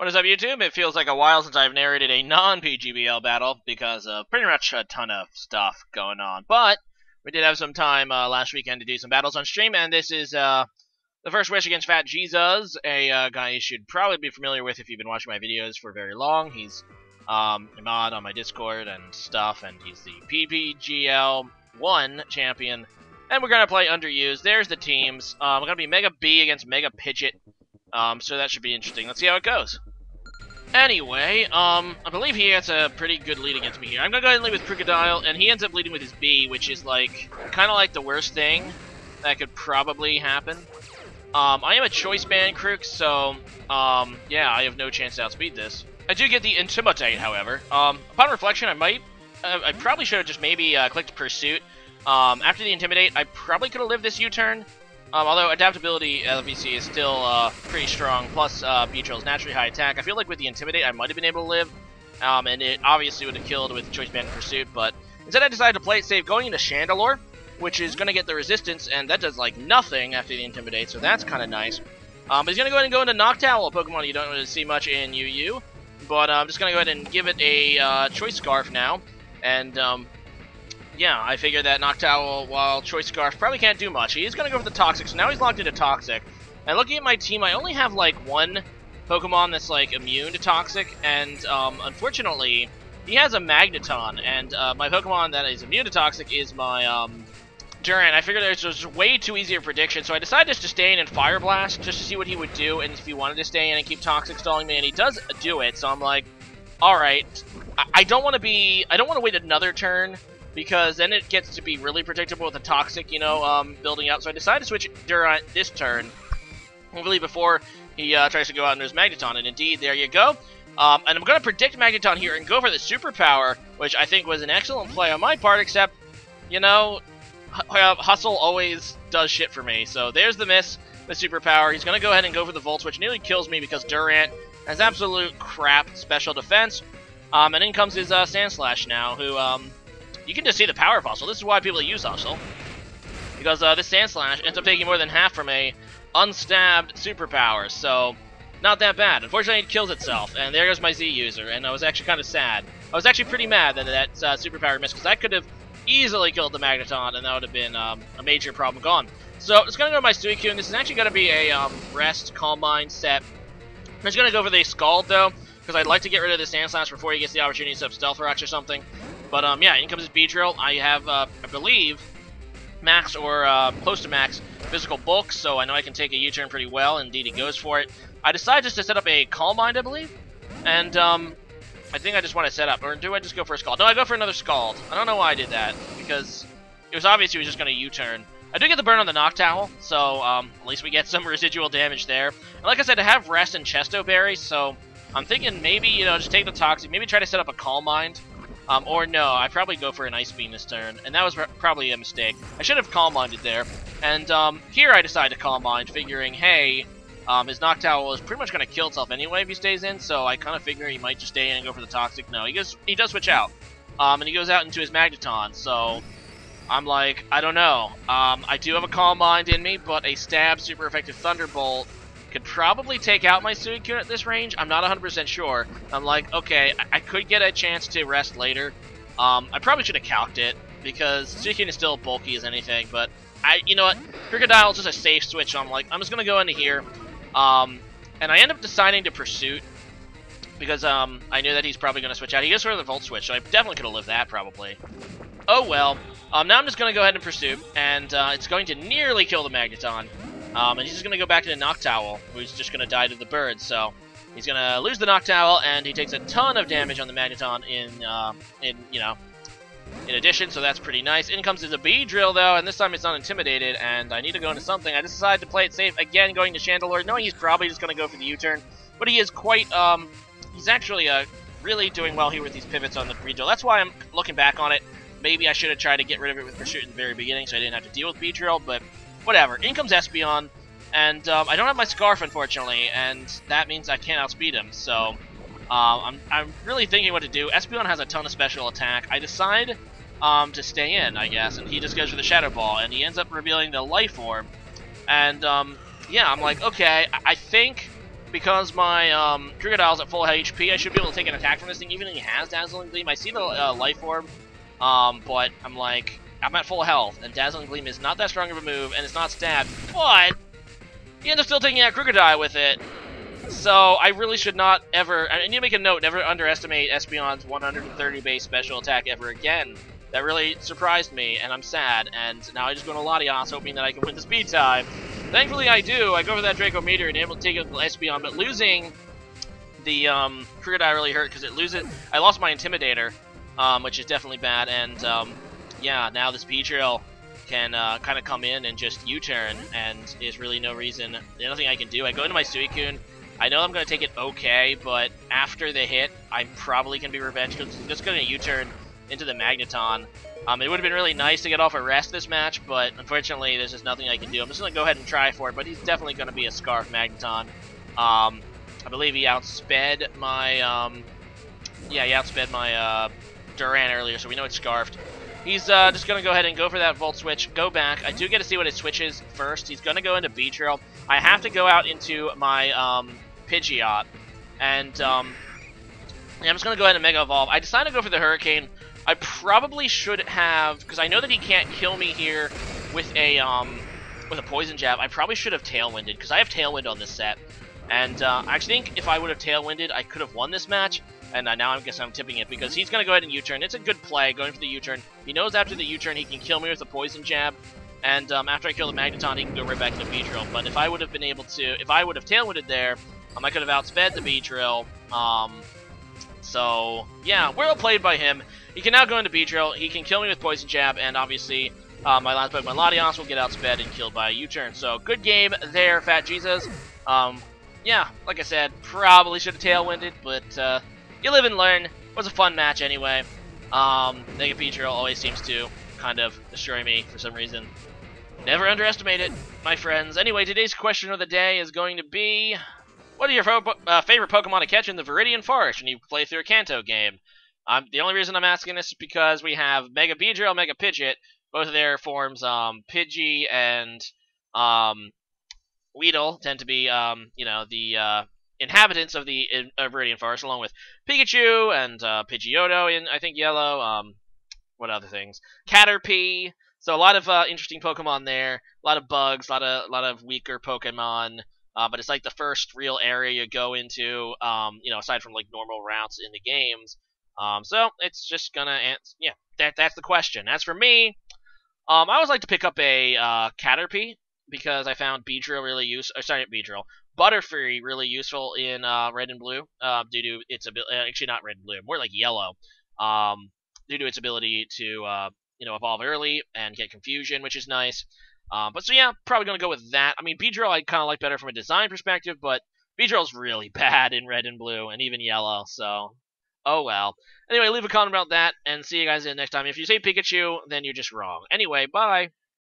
What is up, YouTube? It feels like a while since I've narrated a non-PGBL battle because of pretty much a ton of stuff going on. But we did have some time last weekend to do some battles on stream, and this is the first wish against fat_jesuz, a guy you should probably be familiar with if you've been watching my videos for very long. He's a mod on my Discord and stuff, and he's the PPGL1 champion. And we're going to play Underused. There's the teams. We're going to be Mega B against Mega Pidgeot, so that should be interesting. Let's see how it goes. Anyway, I believe he has a pretty good lead against me here. I'm gonna go ahead and lead with Krookodile, and he ends up leading with his B, which is, like, kinda like the worst thing that could probably happen. I am a choice band Krook, so, yeah, I have no chance to outspeed this. I do get the Intimidate, however. Upon reflection, I probably should have just maybe clicked Pursuit. After the Intimidate, I probably could have lived this U-turn. Although adaptability LVC is still pretty strong, plus Beedrill's naturally high attack. I feel like with the Intimidate I might have been able to live, and it obviously would have killed with Choice Band Pursuit, but instead I decided to play it safe, going into Chandelure, which is going to get the resistance, and that does like nothing after the Intimidate, so that's kind of nice. But he's going to go ahead and go into Noctowl, a Pokemon you don't really see much in UU, but I'm just going to go ahead and give it a Choice Scarf now, and yeah, I figured that Noctowl, while Choice Scarf, probably can't do much. He's going to go for the Toxic, so now he's locked into Toxic. And looking at my team, I only have, like, one Pokemon that's, like, immune to Toxic. And, unfortunately, he has a Magneton. And my Pokemon that is immune to Toxic is my Durant. I figured it was way too easy a prediction, so I decided just to stay in and Fire Blast just to see what he would do. And if he wanted to stay in and keep Toxic stalling me, and he does do it. So I'm like, alright, I don't want to be... I don't want to wait another turn, because then it gets to be really predictable with the Toxic, you know, building up. So I decided to switch Durant this turn, hopefully before he tries to go out into his Magneton, and indeed, there you go. And I'm going to predict Magneton here and go for the Superpower, which I think was an excellent play on my part, except, you know, Hustle always does shit for me. So there's the miss, the Superpower. He's going to go ahead and go for the Volts, which nearly kills me because Durant has absolute crap special defense. And in comes his Sandslash now, who... You can just see the power of Hustle. This is why people use Hustle, because this Sandslash ends up taking more than half from a unstabbed Superpower, so not that bad. Unfortunately, it kills itself, and there goes my Z user, and I was actually kind of sad. I was actually pretty mad that that Superpower missed, because that could have easily killed the Magneton, and that would have been a major problem gone. So it's going to go to my Suicune. This is actually going to be a Rest, Calm Mind set. I'm just going to go for the Scald, though, because I'd like to get rid of the Sandslash before he gets the opportunity to sub Stealth Rocks or something. But, yeah, in comes his Beedrill. I have, I believe, max or close to max physical bulk, so I know I can take a U-turn pretty well. Indeed, he goes for it. I decide just to set up a Calm Mind, I believe. And, I think I just want to set up. Or do I just go for a Scald? No, I go for another Scald. I don't know why I did that, because it was obvious he was just going to U-turn. I do get the burn on the Noctowl, so, at least we get some residual damage there. And like I said, I have Rest and Chesto Berry, so I'm thinking maybe, you know, just take the Toxic. Maybe try to set up a Calm Mind. Or no, I probably go for an Ice Beam this turn, and that was probably a mistake. I should have Calm Minded there, and here I decide to Calm Mind, figuring, hey, his Noctowl is pretty much going to kill itself anyway if he stays in, so I kind of figure he might just stay in and go for the Toxic. No, he does switch out, and he goes out into his Magneton, so I'm like, I don't know. I do have a Calm Mind in me, but a Stab Super Effective Thunderbolt could probably take out my Suicune at this range. I'm not 100% sure. I'm like, okay, I could get a chance to Rest later. I probably should have calced it, because Suicune is still bulky as anything, but you know what? Krookodile is just a safe switch, so I'm like, I'm just going to go into here. And I end up deciding to Pursuit, because I knew that he's probably going to switch out. He goes for the Volt Switch, so I definitely could have lived that, probably. Oh well. Now I'm just going to go ahead and Pursuit, and it's going to nearly kill the Magneton. And he's just going to go back to the Noctowl, who's just going to die to the bird, so he's going to lose the Noctowl, and he takes a ton of damage on the Magneton in addition, so that's pretty nice. In comes his Beedrill, though, and this time it's not Intimidated, and I need to go into something. I just decided to play it safe, again going to Chandelure, knowing he's probably just going to go for the U-turn, but he is quite, he's actually really doing well here with these pivots on the Beedrill. That's why I'm looking back on it. Maybe I should have tried to get rid of it with Pursuit in the very beginning, so I didn't have to deal with Beedrill, but... whatever. In comes Espeon, and I don't have my Scarf, unfortunately, and that means I can't outspeed him, so I'm really thinking what to do. Espeon has a ton of special attack. I decide to stay in, I guess, and he just goes for the Shadow Ball, and he ends up revealing the Life Orb, and yeah, I'm like, okay, I think because my Krookodile's at full HP, I should be able to take an attack from this thing, even if he has Dazzling Gleam. I see the Life Orb, but I'm like, I'm at full health, and Dazzling Gleam is not that strong of a move, and it's not stabbed, but you end up still taking out Krookodile with it. So I really should not ever, I need to make a note, never underestimate Espeon's 130 base special attack ever again. That really surprised me, and I'm sad, and now I just go to Latios hoping that I can win the speed tie. Thankfully I do, I go for that Draco Meteor and able to take out Espeon, but losing the Krookodile really hurt because it loses, I lost my Intimidator, which is definitely bad, and yeah, now this Beedrill can kind of come in and just U-turn, and there's really no reason, there's nothing I can do. I go into my Suicune, I know I'm going to take it okay, but after the hit, I'm probably going to be revenge, because it's just going to U-turn into the Magneton. It would have been really nice to get off a rest this match, but unfortunately there's just nothing I can do. I'm just going to go ahead and try for it, but he's definitely going to be a Scarf Magneton. I believe he outsped my, Durant earlier, so we know it's Scarfed. He's just going to go ahead and go for that Volt Switch, go back. I do get to see what it switches first. He's going to go into Beedrill. I have to go out into my Pidgeot, and I'm just going to go ahead and Mega Evolve. I decided to go for the Hurricane. I probably should have, because I know that he can't kill me here with a Poison Jab. I probably should have Tailwinded, because I have Tailwind on this set, and I think if I would have Tailwinded, I could have won this match, and now I guess I'm tipping it, because he's going to go ahead and U-turn. It's a good play, going for the U-turn. He knows after the U-turn he can kill me with a Poison Jab, and after I kill the Magneton, he can go right back to the Beedrill. But if I would have been able to, if I would have Tailwinded there, I could have outsped the Beedrill. So, yeah, well played by him. He can now go into Beedrill, he can kill me with Poison Jab, and obviously my last Pokemon, Latios, will get outsped and killed by a U-turn. So, good game there, fat_jesuz. Yeah, like I said, probably should have Tailwinded, but you live and learn. It was a fun match anyway. Mega Pidgeot always seems to kind of destroy me for some reason. Never underestimate it, my friends. Anyway, today's question of the day is going to be, what are your favorite Pokemon to catch in the Viridian Forest when you play through a Kanto game? The only reason I'm asking this is because we have Mega Beedrill, Mega Pidgeot, both of their forms, Pidgey and Weedle, tend to be, the inhabitants of the Viridian Forest, along with Pikachu and Pidgeotto in, I think, Yellow. What other things? Caterpie. So a lot of interesting Pokemon there. A lot of bugs. A lot of weaker Pokemon. But it's like the first real area you go into, aside from like normal routes in the games. So it's just gonna answer. Yeah, that's the question. As for me, I always like to pick up a Caterpie because I found Beedrill really useful. Sorry, not Beedrill, Butterfree really useful in Red and Blue due to its ability. Actually, not Red and Blue, more like Yellow. Due to its ability to evolve early and get Confusion, which is nice. But so yeah, probably gonna go with that. I mean, Beedrill I kind of like better from a design perspective, but Beedrill's really bad in Red and Blue and even Yellow. So, oh well. Anyway, leave a comment about that and see you guys next time. If you say Pikachu, then you're just wrong. Anyway, bye.